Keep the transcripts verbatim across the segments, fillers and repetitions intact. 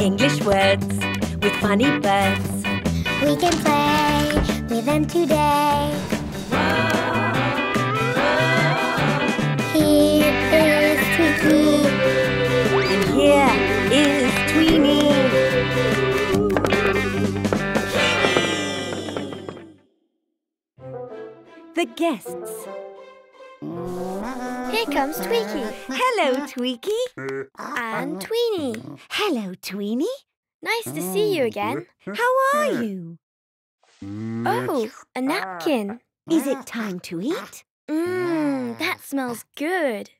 English words with funny birds. We can play with them today. Here is Twiki. And here is Twini. The guests. Here comes Twiki. Hello, Twiki. And Twini. Hello, Twini. Nice to see you again. How are you? Oh, a napkin. Is it time to eat? Mmm, that smells good.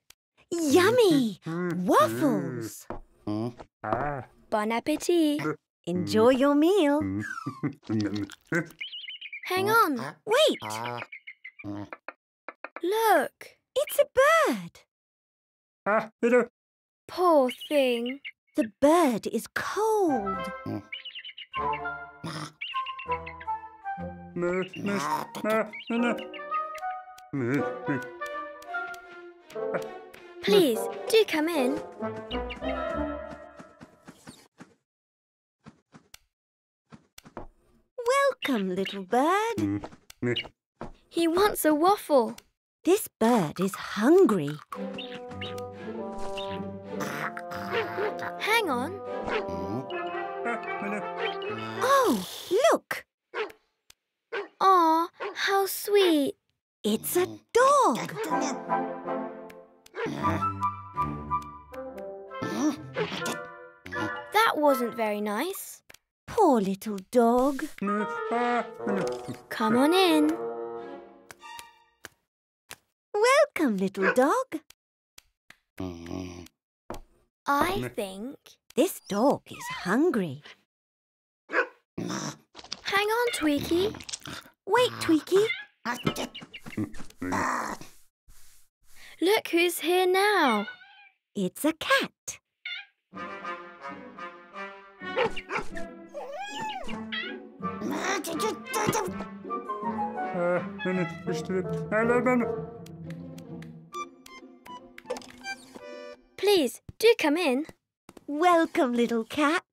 Yummy! Waffles! Bon appetit. Enjoy your meal. Hang on. Wait. Look! It's a bird! Poor thing! The bird is cold! Please, do come in! Welcome, little bird! He wants a waffle. This bird is hungry. Hang on. Oh, look! Aw, how sweet. It's a dog. That wasn't very nice. Poor little dog. Come on in. Welcome, little dog. I think this dog is hungry. Hang on, Twiki. Wait, Twiki. Look who's here now. It's a cat. Please, do come in. Welcome, little cat.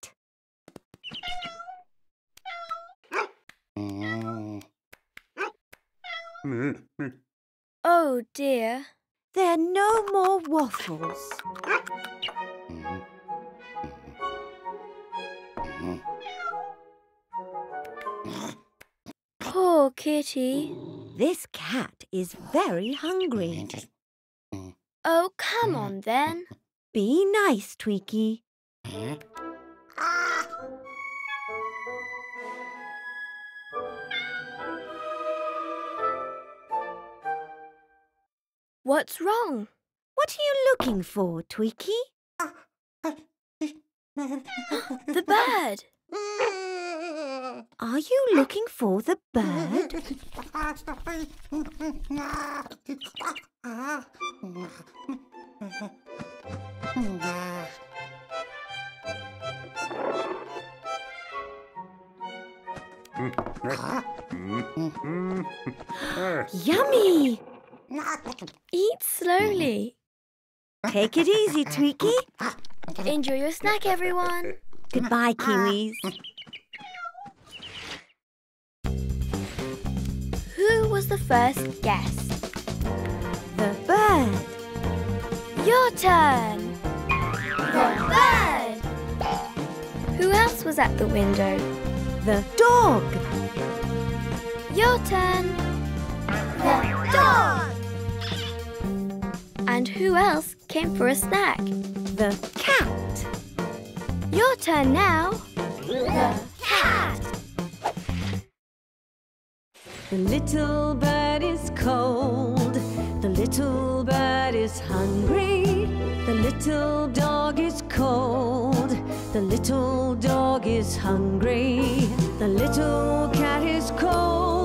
Oh dear. There are no more waffles. Poor kitty. This cat is very hungry. Oh, come on then. Be nice, Twiki. What's wrong? What are you looking for, Twiki? The bird! Are you looking for the bird? Yummy! Eat slowly. Take it easy, Twiki. Enjoy your snack, everyone. Goodbye, Kiwis. Who was the first guest? The bird. Your turn. The bird. Who else was at the window? The dog. Your turn. The dog. And who else came for a snack? The cat. Your turn now. The cat. The little bird is cold. The little bird is hungry. The little dog is cold. The little dog is hungry. The little cat is cold.